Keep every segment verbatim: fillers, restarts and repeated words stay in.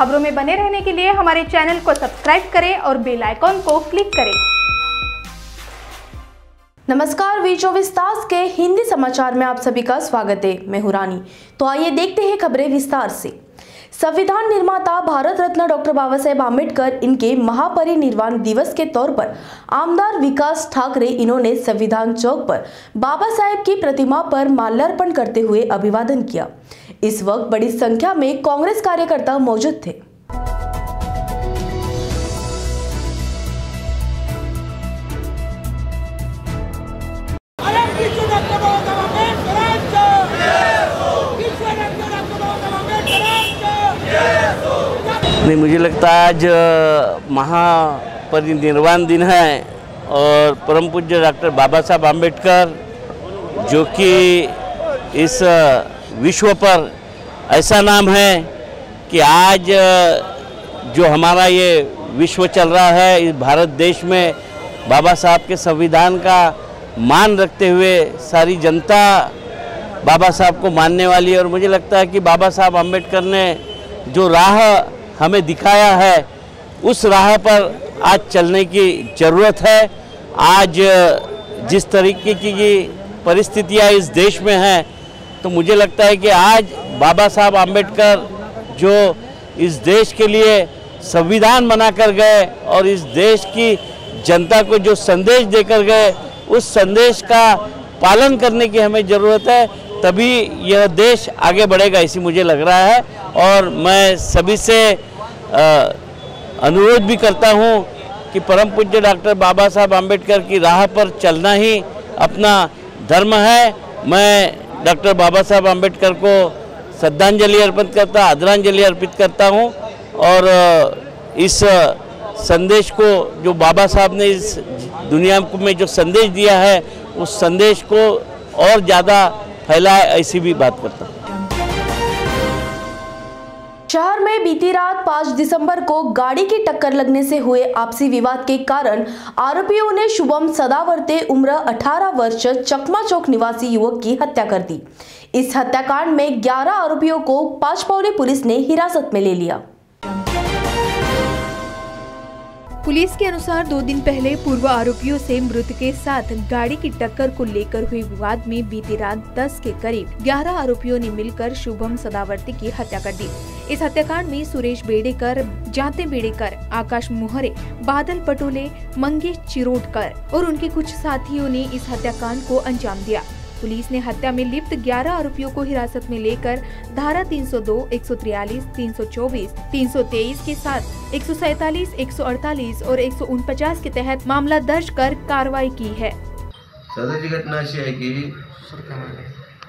खबरों में बने रहने के लिए हमारे चैनल को सब्सक्राइब करें और बेल आइकॉन को क्लिक करें। नमस्कार, वी चौबीस तास के हिंदी समाचार में आप सभी का स्वागत है। मैं हूं रानी। तो आइए देखते हैं खबरें विस्तार से। संविधान निर्माता भारत रत्न डॉक्टर बाबा साहेब आम्बेडकर इनके महापरिनिर्वाण दिवस के तौर पर आमदार विकास ठाकरे इन्होंने संविधान चौक पर बाबा साहेब की प्रतिमा पर माल्यार्पण करते हुए अभिवादन किया। इस वक्त बड़ी संख्या में कांग्रेस कार्यकर्ता मौजूद थे। नहीं, मुझे लगता है आज महापरिनिर्वाण दिन है और परम पूज्य डॉक्टर बाबा साहब आम्बेडकर जो कि इस विश्व पर ऐसा नाम है कि आज जो हमारा ये विश्व चल रहा है, इस भारत देश में बाबा साहब के संविधान का मान रखते हुए सारी जनता बाबा साहब को मानने वाली है। और मुझे लगता है कि बाबा साहब आम्बेडकर ने जो राह हमें दिखाया है उस राह पर आज चलने की ज़रूरत है। आज जिस तरीके की परिस्थितियाँ इस देश में हैं तो मुझे लगता है कि आज बाबा साहब आम्बेडकर जो इस देश के लिए संविधान बना कर गए और इस देश की जनता को जो संदेश देकर गए उस संदेश का पालन करने की हमें ज़रूरत है, तभी यह देश आगे बढ़ेगा, ऐसी मुझे लग रहा है। और मैं सभी से अनुरोध भी करता हूं कि परम पूज्य डॉक्टर बाबा साहब आम्बेडकर की राह पर चलना ही अपना धर्म है। मैं डॉक्टर बाबा साहब आम्बेडकर को श्रद्धांजलि अर्पित करता आदरांजलि अर्पित करता हूं और इस संदेश को जो बाबा साहब ने इस दुनिया में जो संदेश दिया है उस संदेश को और ज़्यादा फैलाए, ऐसी भी बात करता हूं। शहर में बीती रात पाँच दिसंबर को गाड़ी की टक्कर लगने से हुए आपसी विवाद के कारण आरोपियों ने शुभम सदावर्ते उम्र अठारह वर्ष चकमा चौक निवासी युवक की हत्या कर दी। इस हत्याकांड में ग्यारह आरोपियों को पाचपौरी पुलिस ने हिरासत में ले लिया। पुलिस के अनुसार दो दिन पहले पूर्व आरोपियों से मृत के साथ गाड़ी की टक्कर को लेकर हुए विवाद में बीती रात दस के करीब ग्यारह आरोपियों ने मिलकर शुभम सदावर्ते की हत्या कर दी। इस हत्याकांड में सुरेश बेड़ेकर, जाते बेड़ेकर, आकाश मोहरे, बादल पटोले, मंगेश चिरोटकर और उनके कुछ साथियों ने इस हत्याकांड को अंजाम दिया। पुलिस ने हत्या में लिप्त ग्यारह आरोपियों को हिरासत में लेकर धारा तीन सौ दो, एक सौ तैंतालीस, तीन सौ चौबीस, तीन सौ तेईस के साथ एक सौ सैंतालीस, एक सौ अड़तालीस और एक सौ उनचास के तहत मामला दर्ज कर कार्रवाई की है। सदर की घटना अशी आहे की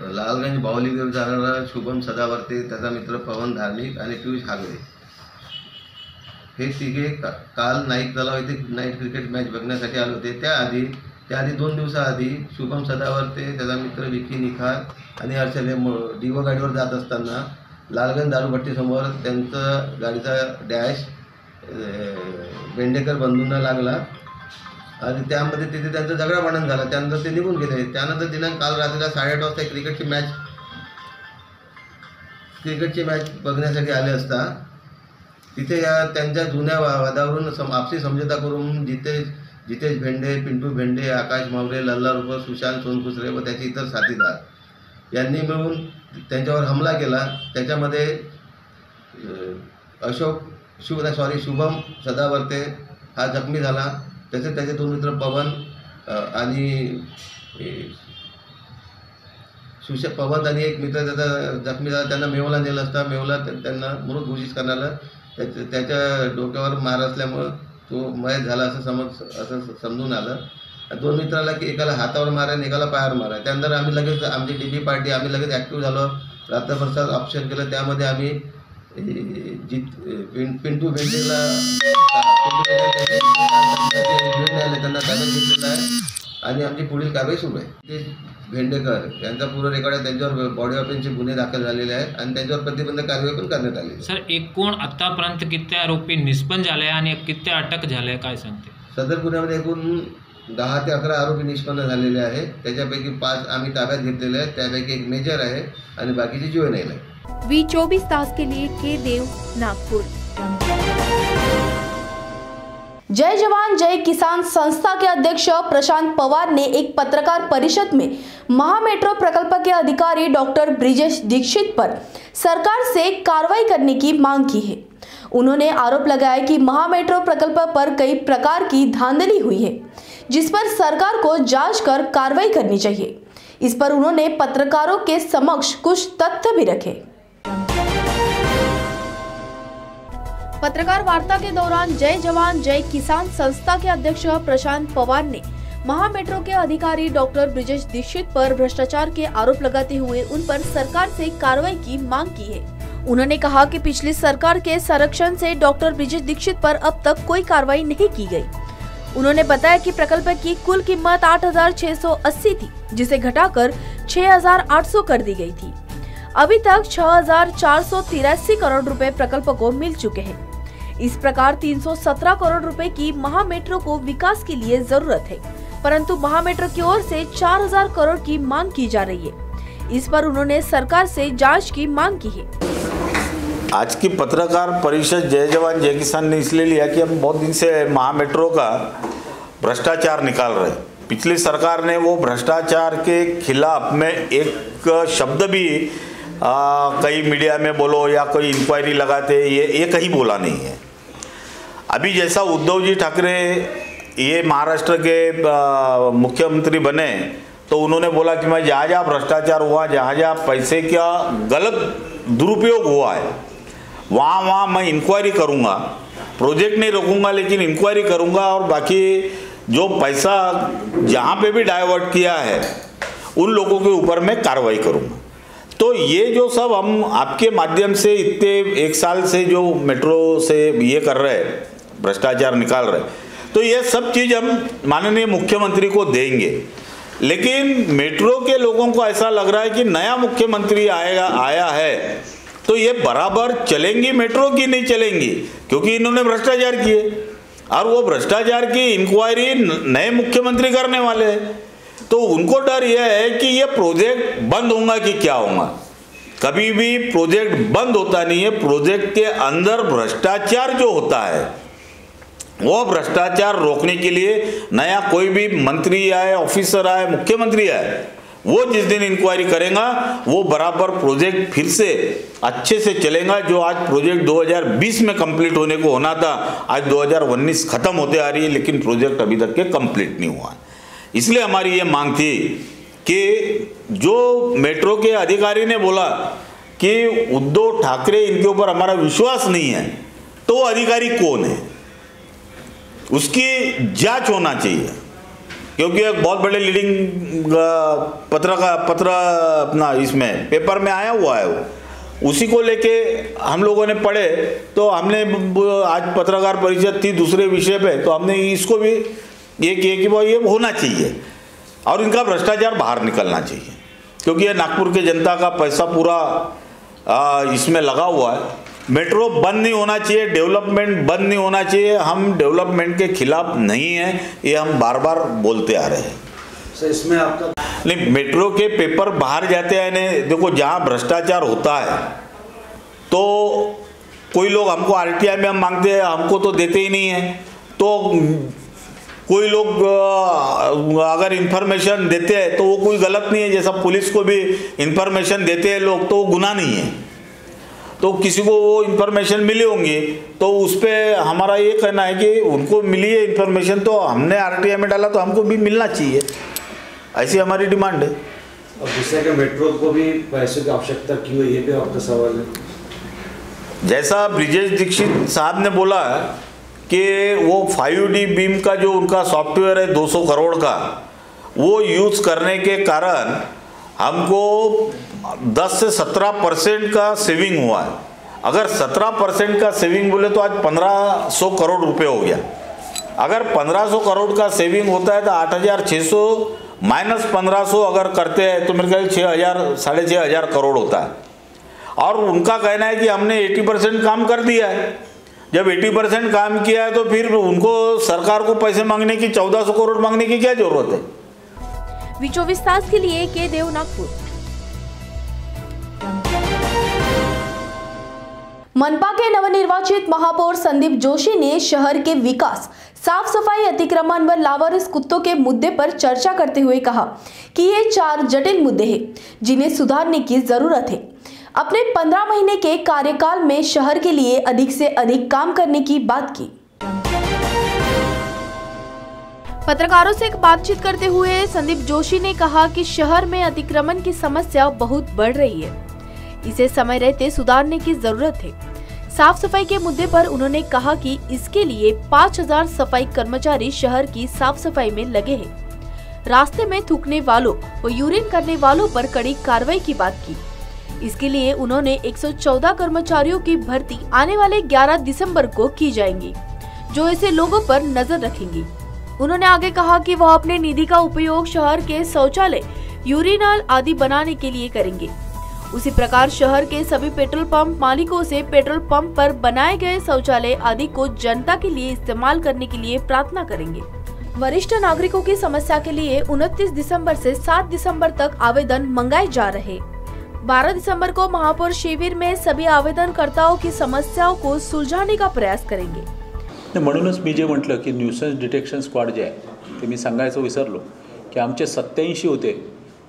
लालगंज बावलीकडे जाणारा शुभम सदावर्ते, त्याचा मित्र पवन धार्मिक आणि पीयूष हागरे हे तिघे काल नाईक तलाव येथे नाईट क्रिकेट मॅच बघण्यासाठी आले होते। त्याआधी त्याआधी दोन दिवसाआधी शुभम सदावर्ते, त्याचा मित्र विकी निखार आणि हर्षल हे डिवो गाडीवर जात असताना लालगंज दारूभट्टीसमोर त्यांचा गाडीचा डॅश बेंडेकर बंधूंना लागला आणि त्यामध्ये तिथे त्यांचा झगडा भांडण झाला। त्यानंतर ते निघून गेले। त्यानंतर दिनांक काल रात्रीला साडे आठ वाजता क्रिकेटची मॅच क्रिकेटची मॅच बघण्यासाठी आले असता तिथे या त्यांच्या जुन्या वादावरून सम आपसी समझोता करून जिथे जितेश भेंडे, पिंटू भेंडे, आकाश मोहरे, लल्ला रूप, सुशांत सोनकुसरे व त्याचे इतर साथीदार यांनी मिळून त्यांच्यावर हमला केला। त्याच्यामध्ये अशोक शुभ सॉरी शुभम सदावर्ते हा जखमी झाला। तसेच त्याचे दोन मित्र पवन आणि सुश पवन आणि एक मित्र त्याचा जखमी झाला। त्यांना मेवला नेला असता मेवला त्यांना मृत घोषित करण्याला त्याच्या डोक्यावर मार असल्यामुळं तो मयत झाला असं समज असं समजून आलं। दोन मित्राला की एकाला हातावर मारा आणि एकाला पायावर मारा। त्यानंतर आम्ही लगेच आमची डी बी पार्टी आम्ही लगेच ॲक्टिव्ह झालो। रात्रभरचा ऑप्शन केलं। त्यामध्ये आम्ही जित पिं पिंटू भेंडेला घेऊन आले, त्यांना ताब्यात घेतलेला आहे आणि आमची पुढील कारवाई सुरू आहे। ते भेंडेकर यांचा पूर्ण रेकॉर्ड आहे। त्यांच्यावर बॉडी ऑफेन्सचे गुन्हे दाखल झालेले आहेत आणि त्यांच्यावर प्रतिबंधक कारवाई पण करण्यात आली। सर, एकूण आतापर्यंत किती आरोपी निष्पन्न झाले आणि किती अटक झाले काय सांगते? सदर गुन्ह्यामध्ये एकूण दहा ते अकरा आरोपी निष्पन्न झालेले आहेत। त्याच्यापैकी पाच आम्ही ताब्यात घेतलेले आहेत। त्यापैकी एक मेजर आहे आणि बाकीचे जीवनहीन आहे। वी चौबीस तास के लिए के देव, नागपुर। जय जवान जय किसान संस्था के अध्यक्ष प्रशांत पवार ने एक पत्रकार परिषद में महामेट्रो प्रकल्प के अधिकारी डॉक्टर बृजेश दीक्षित पर सरकार से कार्रवाई करने की मांग की है। उन्होंने आरोप लगाया कि महामेट्रो प्रकल्प पर कई प्रकार की धांधली हुई है, जिस पर सरकार को जांच कर कार्रवाई करनी चाहिए। इस पर उन्होंने पत्रकारों के समक्ष कुछ तथ्य भी रखे। पत्रकार वार्ता के दौरान जय जवान जय किसान संस्था के अध्यक्ष प्रशांत पवार ने महामेट्रो के अधिकारी डॉक्टर बृजेश दीक्षित पर भ्रष्टाचार के आरोप लगाते हुए उन पर सरकार से कार्रवाई की मांग की है। उन्होंने कहा कि पिछली सरकार के संरक्षण से डॉक्टर बृजेश दीक्षित पर अब तक कोई कार्रवाई नहीं की गई। उन्होंने बताया कि प्रकल्प की कुल कीमत आठ हजार छह सौ अस्सी थी, जिसे घटाकर छह हजार आठ सौ कर दी गई थी। अभी तक छह हजार चार सौ तिरासी करोड़ रुपए प्रकल्प को मिल चुके हैं। इस प्रकार तीन सौ सत्रह करोड़ रुपए की महामेट्रो को विकास के लिए जरूरत है, परंतु महामेट्रो की ओर से चार हजार करोड़ की मांग की जा रही है। इस पर उन्होंने सरकार से जांच की मांग की है। आज की पत्रकार परिषद जय जवान जय किसान ने इसलिए लिया कि हम बहुत दिन से महामेट्रो का भ्रष्टाचार निकाल रहे। पिछली सरकार ने वो भ्रष्टाचार के खिलाफ में एक शब्द भी आ, कई मीडिया में बोलो या कोई इंक्वायरी लगाते ये ये कहीं बोला नहीं है। अभी जैसा उद्धव जी ठाकरे ये महाराष्ट्र के मुख्यमंत्री बने तो उन्होंने बोला कि मैं जहाँ जहाँ भ्रष्टाचार हुआ, जहाँ जहाँ पैसे का गलत दुरुपयोग हुआ है, वहाँ वहाँ मैं इंक्वायरी करूँगा। प्रोजेक्ट नहीं रोकूँगा, लेकिन इंक्वायरी करूँगा और बाकी जो पैसा जहाँ पे भी डाइवर्ट किया है उन लोगों के ऊपर मैं कार्रवाई करूँगा। तो ये जो सब हम आपके माध्यम से इतने एक साल से जो मेट्रो से ये कर रहे हैं, भ्रष्टाचार निकाल रहे हैं, तो ये सब चीज़ हम माननीय मुख्यमंत्री को देंगे। लेकिन मेट्रो के लोगों को ऐसा लग रहा है कि नया मुख्यमंत्री आएगा आया है तो ये बराबर चलेंगी मेट्रो की नहीं चलेंगी, क्योंकि इन्होंने भ्रष्टाचार किए और वो भ्रष्टाचार की इंक्वायरी नए मुख्यमंत्री करने वाले हैं। तो उनको डर यह है कि ये प्रोजेक्ट बंद होगा कि क्या होगा। कभी भी प्रोजेक्ट बंद होता नहीं है, प्रोजेक्ट के अंदर भ्रष्टाचार जो होता है वो भ्रष्टाचार रोकने के लिए नया कोई भी मंत्री आए, ऑफिसर आए, मुख्यमंत्री आए, वो जिस दिन इंक्वायरी करेगा वो बराबर प्रोजेक्ट फिर से अच्छे से चलेगा। जो आज प्रोजेक्ट दो हजार बीस में कंप्लीट होने को होना था, आज दो हजार उन्नीस खत्म होते आ रही है, लेकिन प्रोजेक्ट अभी तक के कंप्लीट नहीं हुआ। इसलिए हमारी ये मांग थी कि जो मेट्रो के अधिकारी ने बोला कि उद्धव ठाकरे इनके ऊपर हमारा विश्वास नहीं है, तो वो अधिकारी कौन है उसकी जांच होना चाहिए। क्योंकि एक बहुत बड़े लीडिंग पत्र का पत्र अपना इसमें पेपर में आया हुआ है, वो उसी को लेके हम लोगों ने पढ़े तो हमने आज पत्रकार परिषद थी दूसरे विषय पे, तो हमने इसको भी ये किया कि भाई ये होना चाहिए और इनका भ्रष्टाचार बाहर निकलना चाहिए, क्योंकि ये नागपुर के जनता का पैसा पूरा आ, इसमें लगा हुआ है। मेट्रो बंद नहीं होना चाहिए, डेवलपमेंट बंद नहीं होना चाहिए। हम डेवलपमेंट के खिलाफ नहीं है, ये हम बार बार बोलते आ रहे हैं। सर इसमें आपका नहीं, मेट्रो के पेपर बाहर जाते हैं ने देखो, जहाँ भ्रष्टाचार होता है तो कोई लोग हमको आरटीआई में हम मांगते हैं, हमको तो देते ही नहीं है। तो कोई लोग अगर इन्फॉर्मेशन देते हैं तो वो कोई गलत नहीं है, जैसा पुलिस को भी इन्फॉर्मेशन देते हैं लोग तो वो गुनाह नहीं है। तो किसी को वो इन्फॉर्मेशन मिली होंगी तो उस पर हमारा ये कहना है कि उनको मिली है इन्फॉर्मेशन तो हमने आरटीआई में डाला तो हमको भी मिलना चाहिए, ऐसी हमारी डिमांड है। और दूसरे के मेट्रो को भी पैसे की आवश्यकता क्यों है, ये भी आपका सवाल है। जैसा बृजेश दीक्षित साहब ने बोला कि वो फाइव डी बीम का जो उनका सॉफ्टवेयर है दो सौ करोड़ का, वो यूज़ करने के कारण हमको दस से सत्रह परसेंट का सेविंग हुआ है। अगर सत्रह परसेंट का सेविंग बोले तो आज पंद्रह सौ करोड़ रुपए हो गया। अगर पंद्रह सौ करोड़ का सेविंग होता है तो आठ हजार छह सौ माइनस पंद्रह सौ अगर करते हैं तो मेरे ख्याल छः हज़ार साढ़े छः हज़ार करोड़ होता है। और उनका कहना है कि हमने अस्सी परसेंट काम कर दिया है। जब अस्सी परसेंट काम किया है तो फिर उनको सरकार को पैसे मांगने की चौदह सौ करोड़ मांगने की क्या जरूरत है। वी चौबीस तास के लिए के देव नागपुर। मनपा के नवनिर्वाचित महापौर संदीप जोशी ने शहर के विकास, साफ सफाई, अतिक्रमण व लावारिस कुत्तों के मुद्दे पर चर्चा करते हुए कहा कि ये चार जटिल मुद्दे हैं जिन्हें सुधारने की जरूरत है। अपने पंद्रह महीने के कार्यकाल में शहर के लिए अधिक से अधिक काम करने की बात की। पत्रकारों से बातचीत करते हुए संदीप जोशी ने कहा कि शहर में अतिक्रमण की समस्या बहुत बढ़ रही है, इसे समय रहते सुधारने की जरूरत है। साफ सफाई के मुद्दे पर उन्होंने कहा कि इसके लिए पाँच हज़ार सफाई कर्मचारी शहर की साफ सफाई में लगे हैं। रास्ते में थूकने वालों व यूरिन करने वालों पर कड़ी कार्रवाई की बात की। इसके लिए उन्होंने एक सौ चौदह कर्मचारियों की भर्ती आने वाले ग्यारह दिसंबर को की जाएंगी, जो ऐसे लोगों पर नजर रखेंगी। उन्होंने आगे कहा कि वह अपने निधि का उपयोग शहर के शौचालय, यूरिनल आदि बनाने के लिए करेंगे। उसी प्रकार शहर के सभी पेट्रोल पंप मालिकों से पेट्रोल पंप पर बनाए गए शौचालय आदि को जनता के लिए इस्तेमाल करने के लिए प्रार्थना करेंगे। वरिष्ठ नागरिकों की समस्या के लिए उनतीस दिसंबर से सात दिसंबर तक आवेदन मंगाए जा रहे। बारह दिसंबर को महापौर शिविर में सभी आवेदनकर्ताओं की समस्याओं को सुलझाने का प्रयास करेंगे। म्हणूनच मी जे म्हटलं की न्यूसेंस डिटेक्शन स्क्वॉड जे आहे ते मी सांगायचं विसरलो की आमचे सत्याऐंशी होते,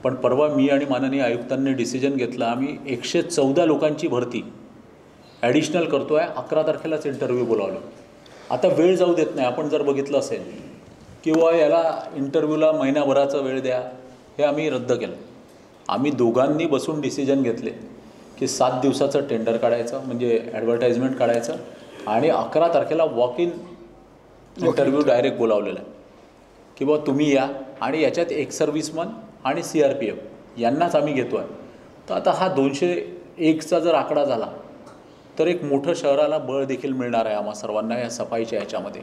पण परवा मी आणि माननीय आयुक्तांनी डिसिजन घेतला आम्ही एकशे चौदा लोकांची भरती ॲडिशनल करतो आहे। अकरा तारखेलाच इंटरव्ह्यू बोलावलं, आता वेळ जाऊ देत नाही। आपण जर बघितलं असेल किंवा याला इंटरव्ह्यूला महिनाभराचा वेळ द्या, हे आम्ही रद्द केलं। आम्ही दोघांनी बसून डिसिजन घेतले की सात दिवसाचं टेंडर काढायचं, म्हणजे ॲडव्हर्टाइजमेंट काढायचं आणि अकरा तारखेला वॉक इन इंटरव्ह्यू डायरेक्ट बोलावलेला आहे की बाबा तुम्ही या, आणि याच्यात एक सर्व्हिसमन आणि सी आर पी एफ यांनाच आम्ही घेतो आहे। तर आता हा दोनशे एकचा जर आकडा झाला तर एक मोठं शहराला बळ देखील मिळणार आहे आम्हा सर्वांना। या सफाईच्या याच्यामध्ये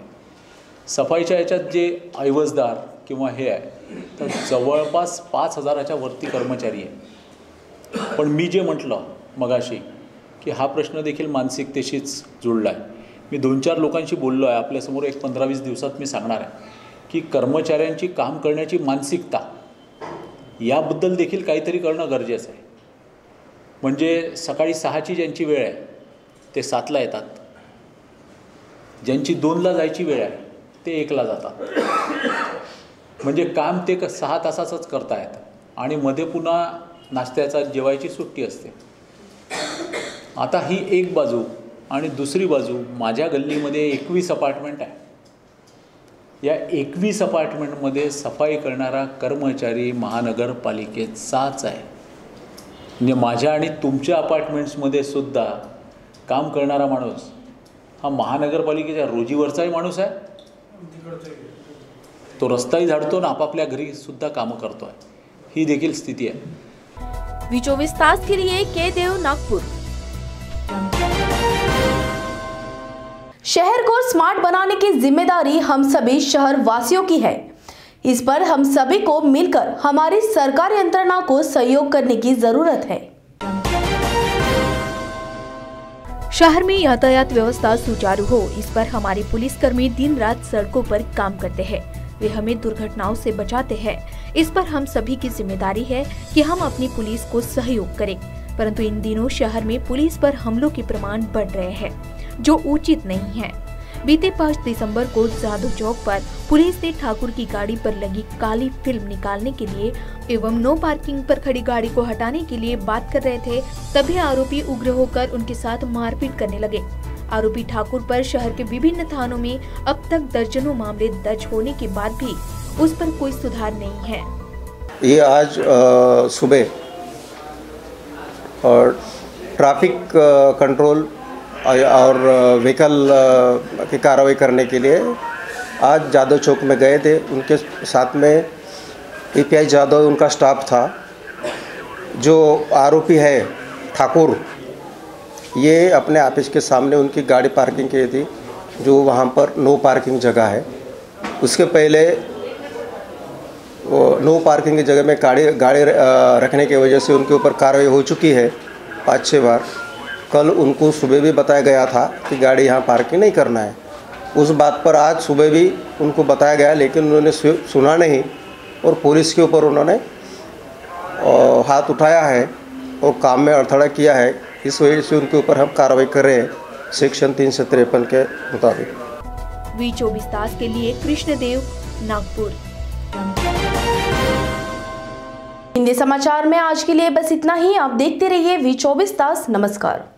सफाईच्या याच्यात जे ऐवजदार किंवा हे आहे तर जवळपास पाच हजाराच्या वरती कर्मचारी आहे। पण मी जे म्हटलं मगाशी की हा प्रश्न देखील मानसिकतेशीच जुळला आहे। मी दोन चार लोकांशी बोललो आहे, आपल्यासमोर एक पंधरा वीस दिवसात मी सांगणार आहे की कर्मचाऱ्यांची काम करण्याची मानसिकता याबद्दल देखील काहीतरी करणं गरजेचं आहे। म्हणजे सकाळी सहाची ज्यांची वेळ आहे ते सातला येतात, ज्यांची दोनला जायची वेळ आहे ते एकला जातात, म्हणजे काम ते क सहा तासाचंच करतायत आणि मध्ये पुन्हा नाश्त्याचा जेवायची सुट्टी असते। आता ही एक बाजू, आणि दुसरी बाजू माझ्या गल्लीमध्ये एकवीस अपार्टमेंट आहे। या एकवीस अपार्टमेंटमध्ये सफाई करणारा कर्मचारी महानगरपालिकेचाच आहे। म्हणजे माझ्या आणि तुमच्या अपार्टमेंट्समध्ये सुद्धा काम करणारा माणूस हा महानगरपालिकेच्या रोजीवरचाही माणूस आहे, तो रस्ताही झाडतो ना आपापल्या घरी सुद्धा कामं करतो आहे। ही देखील स्थिती आहे। वी चोवीस तास के लिए के देव, नागपुर। शहर को स्मार्ट बनाने की जिम्मेदारी हम सभी शहर वासियों की है। इस पर हम सभी को मिलकर हमारी सरकार यंत्रणा को सहयोग करने की जरूरत है। शहर में यातायात व्यवस्था सुचारू हो, इस पर हमारे पुलिसकर्मी दिन रात सड़कों पर काम करते हैं। वे हमें दुर्घटनाओं से बचाते हैं। इस पर हम सभी की जिम्मेदारी है कि हम अपनी पुलिस को सहयोग करें। परंतु इन दिनों शहर में पुलिस पर हमलों के प्रमाण बढ़ रहे हैं, जो उचित नहीं है। बीते पाँच दिसंबर को जादू चौक पर पुलिस ने ठाकुर की गाड़ी पर लगी काली फिल्म निकालने के लिए एवं नो पार्किंग पर खड़ी गाड़ी को हटाने के लिए बात कर रहे थे, तभी आरोपी उग्र होकर उनके साथ मारपीट करने लगे। आरोपी ठाकुर पर शहर के विभिन्न थानों में अब तक दर्जनों मामले दर्ज होने के बाद भी उस पर कोई सुधार नहीं है। ये आज सुबह और ट्रैफिक कंट्रोल और व्हीकल की कार्रवाई करने के लिए आज जादव चौक में गए थे। उनके साथ में ए पी आई जादव उनका स्टाफ था। जो आरोपी है ठाकुर, ये अपने ऑफिस के सामने उनकी गाड़ी पार्किंग की थी, जो वहाँ पर नो पार्किंग जगह है। उसके पहले नो पार्किंग की जगह में गाड़ी गाड़ी रखने की वजह से उनके ऊपर कार्रवाई हो चुकी है पाँच छः बार। कल उनको सुबह भी बताया गया था कि गाड़ी यहाँ पार्किंग नहीं करना है, उस बात पर आज सुबह भी उनको बताया गया, लेकिन उन्होंने सुना नहीं और पुलिस के ऊपर उन्होंने हाथ उठाया है और काम में अड़थड़ा किया है। इस वजह से उनके ऊपर हम कार्रवाई कर रहे हैं सेक्शन तीन सौ तिरपन के मुताबिक। वी चौबीस तास के लिए कृष्णदेव, नागपुर। हिंदी समाचार में आज के लिए बस इतना ही। आप देखते रहिए वी चौबीस तास। नमस्कार।